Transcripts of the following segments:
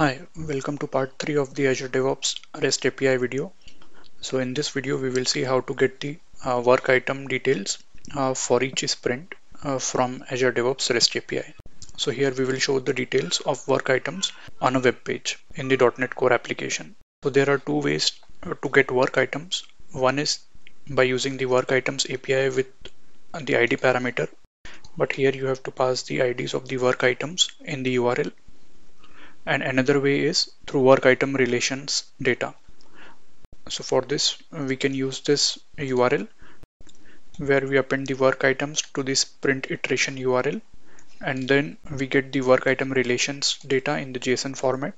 Hi, welcome to part 3 of the Azure DevOps REST API video. So in this video we will see how to get the work item details for each sprint from Azure DevOps REST API. So here we will show the details of work items on a web page in the .NET Core application. So there are two ways to get work items. One is by using the work items API with the ID parameter, but here you have to pass the IDs of the work items in the URL. And another way is through work item relations data. So for this we can use this URL where we append the work items to the sprint iteration URL, and then we get the work item relations data in the JSON format.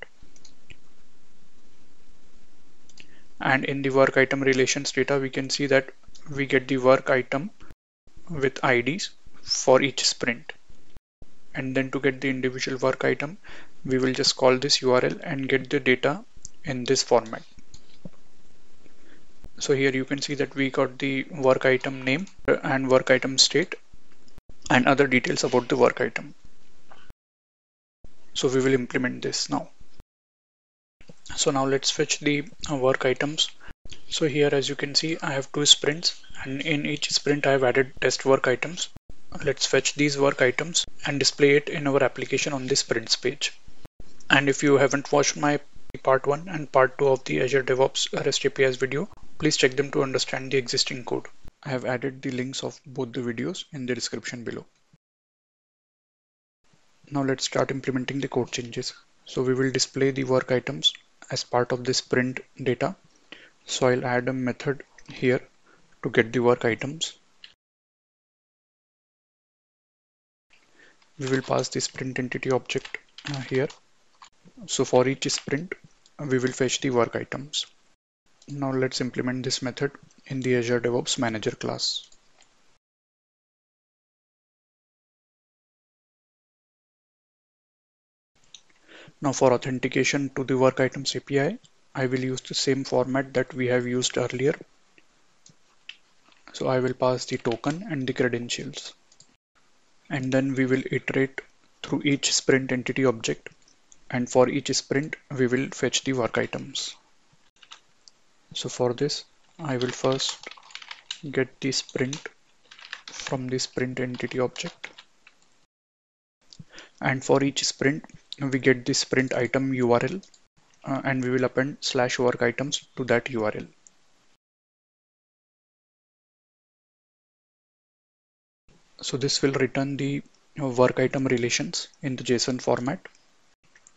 And in the work item relations data we can see that we get the work item with IDs for each sprint. And then to get the individual work item we will just call this URL and get the data in this format. So here you can see that we got the work item name and work item state and other details about the work item. So we will implement this now. So now let's fetch the work items. So here as you can see I have two sprints, and in each sprint I have added test work items. Let's fetch these work items and display it in our application on the sprints page. And if you haven't watched my part 1 and part 2 of the Azure DevOps REST APIs video, please check them to understand the existing code. I have added the links of both the videos in the description below. Now let's start implementing the code changes. So we will display the work items as part of the sprint data. So I'll add a method here to get the work items. We will pass the sprint entity object here. So for each sprint, we will fetch the work items. Now let's implement this method in the Azure DevOps Manager class. Now for authentication to the work items API, I will use the same format that we have used earlier. So I will pass the token and the credentials. And then we will iterate through each sprint entity object. And for each sprint, we will fetch the work items. So for this, I will first get the sprint from the sprint entity object. And for each sprint, we get the sprint item URL and we will append /work items to that URL. So this will return the work item relations in the JSON format.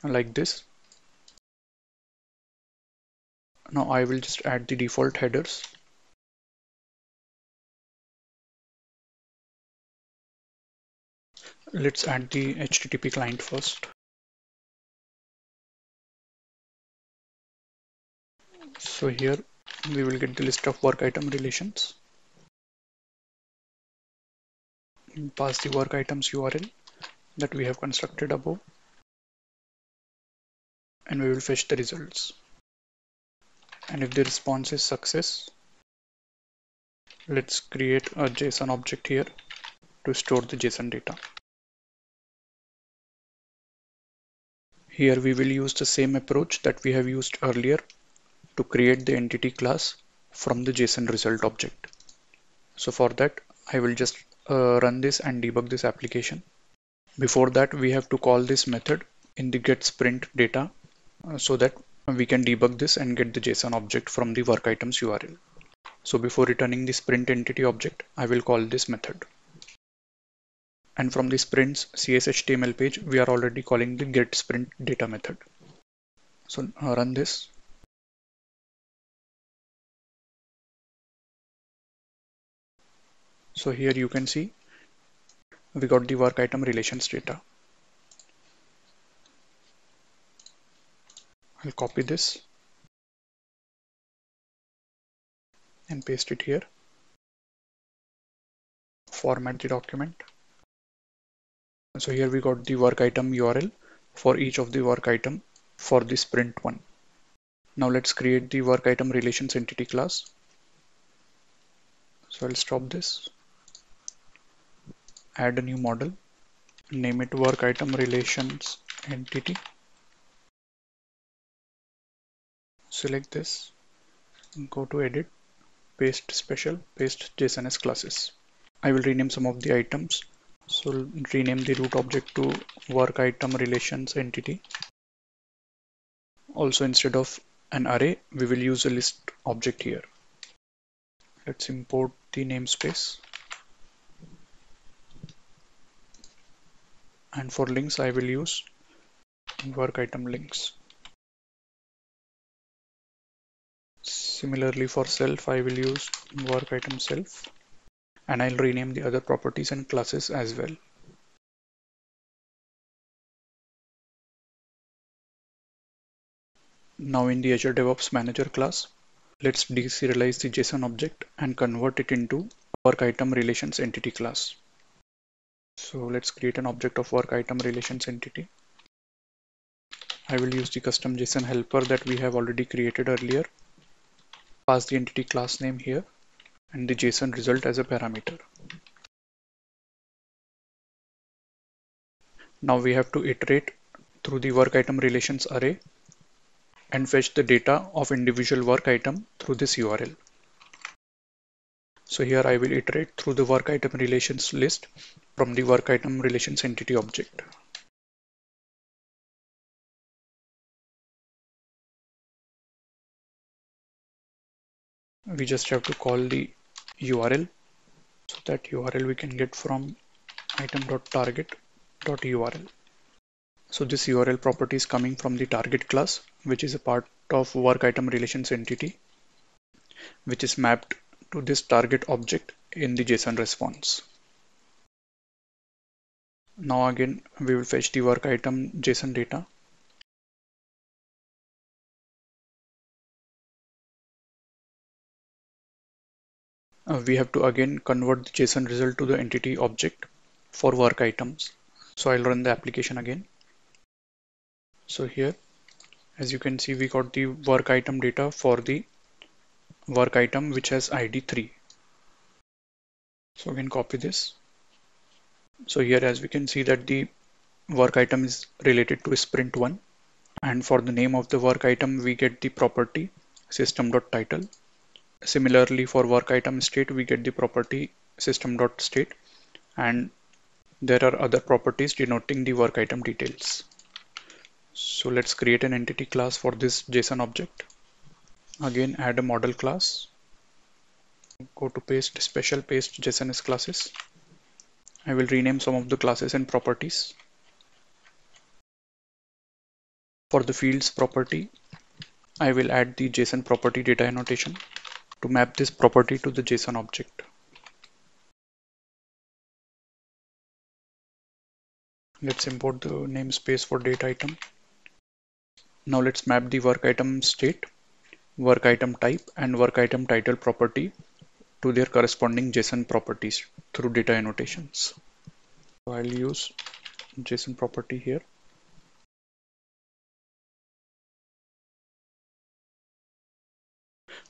Like this. Now I will just add the default headers. Let's add the HTTP client first. So here we will get the list of work item relations. Pass the work items URL that we have constructed above. And we will fetch the results. And if the response is success, let's create a JSON object here to store the JSON data. Here we will use the same approach that we have used earlier to create the entity class from the JSON result object. So for that, I will just run this and debug this application. Before that, we have to call this method in the get sprint data, so that we can debug this and get the JSON object from the work items URL. So before returning the sprint entity object, I will call this method. And from the sprints CS HTML page, we are already calling the get sprint data method. So run this. So here you can see we got the work item relations data. I'll copy this and paste it here. Format the document. So here we got the work item URL for each of the work item for the sprint one. Now let's create the work item relations entity class. So I'll stop this. Add a new model. Name it work item relations entity. select this, go to edit, paste special, paste JSONS classes. I will rename some of the items. So rename the root object to WorkItemRelationsEntity. Also, instead of an array, we will use a list object here. Let's import the namespace. And for links, I will use WorkItem links. Similarly for self, I will use WorkItem self. And I'll rename the other properties and classes as well. Now in the Azure DevOps Manager class, let's deserialize the JSON object and convert it into WorkItemRelationsEntity class. So let's create an object of WorkItemRelationsEntity. I will use the custom JSON helper that we have already created earlier. Pass the entity class name here and the JSON result as a parameter. Now we have to iterate through the work item relations array and fetch the data of individual work item through this URL. So here I will iterate through the work item relations list from the work item relations entity object. We just have to call the URL, so that URL we can get from item.target.url. So this URL property is coming from the target class, which is a part of WorkItemRelationsEntity, which is mapped to this target object in the JSON response. Now again, we will fetch the work item JSON data. We have to again convert the JSON result to the entity object for work items. So I'll run the application again. So here, as you can see, we got the work item data for the work item which has ID 3. So we can copy this. So here, as we can see, that the work item is related to sprint 1, and for the name of the work item we get the property system.title. Similarly, for work item state, we get the property system.state, and there are other properties denoting the work item details. So let's create an entity class for this JSON object. Again, add a model class. Go to paste special, paste JSONS classes. I will rename some of the classes and properties. For the fields property, I will add the JSON property data annotation to map this property to the JSON object. Let's import the namespace for data item. Now let's map the work item state, work item type, and work item title property to their corresponding JSON properties through data annotations. So I'll use JSON property here.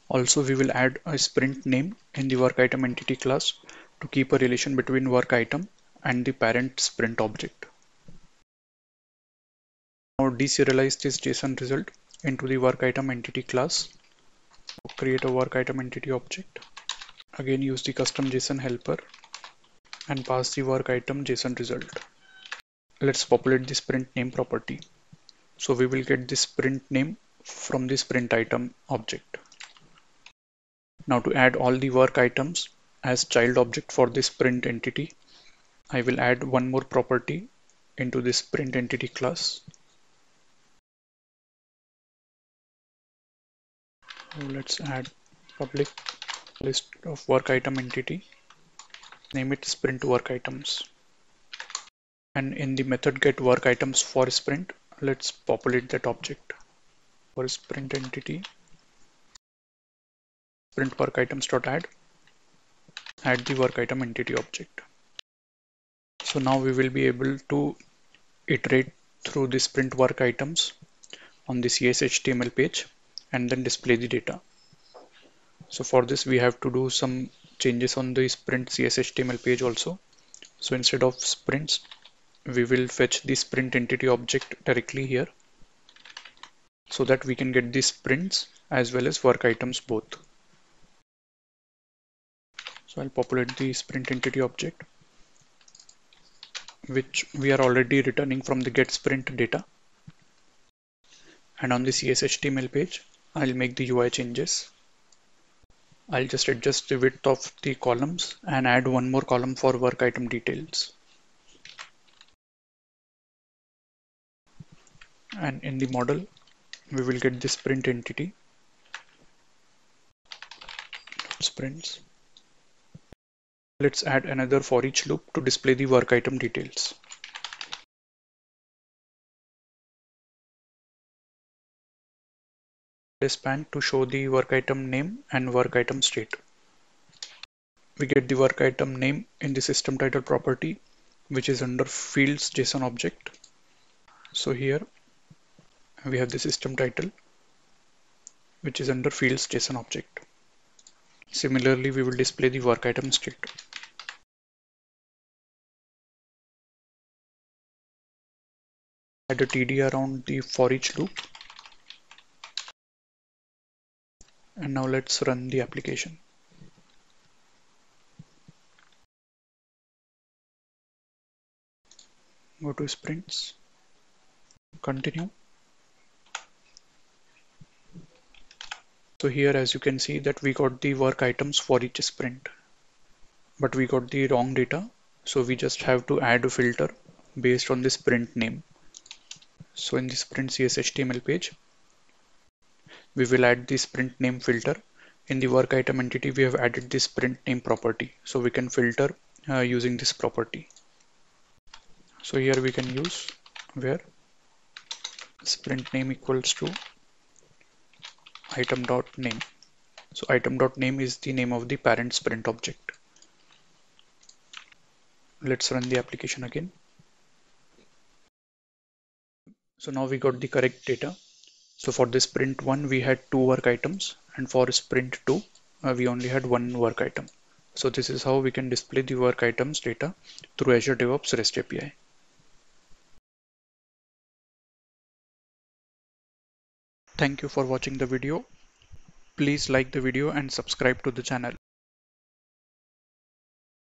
Also, we will add a sprint name in the work item entity class to keep a relation between work item and the parent sprint object. Now deserialize this JSON result into the work item entity class. Create a work item entity object. Again, use the custom JSON helper and pass the work item JSON result. Let's populate the sprint name property. So we will get the sprint name from the sprint item object. Now to add all the work items as child object for this sprint entity, I will add one more property into this sprint entity class. So let's add public list of work item entity. Name it sprint work items. And in the method get work items for sprint, let's populate that object for sprint entity. Print work items.add, add the work item entity object. So now we will be able to iterate through the sprint work items on the CSHTML page and then display the data. So for this, we have to do some changes on the sprint CSHTML page also. So instead of sprints, we will fetch the sprint entity object directly here so that we can get the sprints as well as work items both. So I'll populate the sprint entity object, which we are already returning from the get sprint data. And on the CS HTML page, I'll make the UI changes. I'll just adjust the width of the columns and add one more column for work item details. And in the model, we will get the sprint entity, sprints. Let's add another for each loop to display the work item details. This span to show the work item name and work item state. We get the work item name in the system title property, which is under fields JSON object. So here we have the system title, which is under fields JSON object. Similarly, we will display the work item state. Add a TD around the for each loop. And now let's run the application. Go to sprints, continue. So here, as you can see, that we got the work items for each sprint, but we got the wrong data. So we just have to add a filter based on the sprint name. So in the sprint CS HTML page, we will add the sprint name filter. In the work item entity, we have added the sprint name property, so we can filter using this property. So here we can use where sprint name equals to item.name. So item.name is the name of the parent sprint object. Let's run the application again. So now we got the correct data. So for the sprint 1, we had 2 work items, and for sprint 2, we only had 1 work item. So this is how we can display the work items data through Azure DevOps REST API. Thank you for watching the video. Please like the video and subscribe to the channel.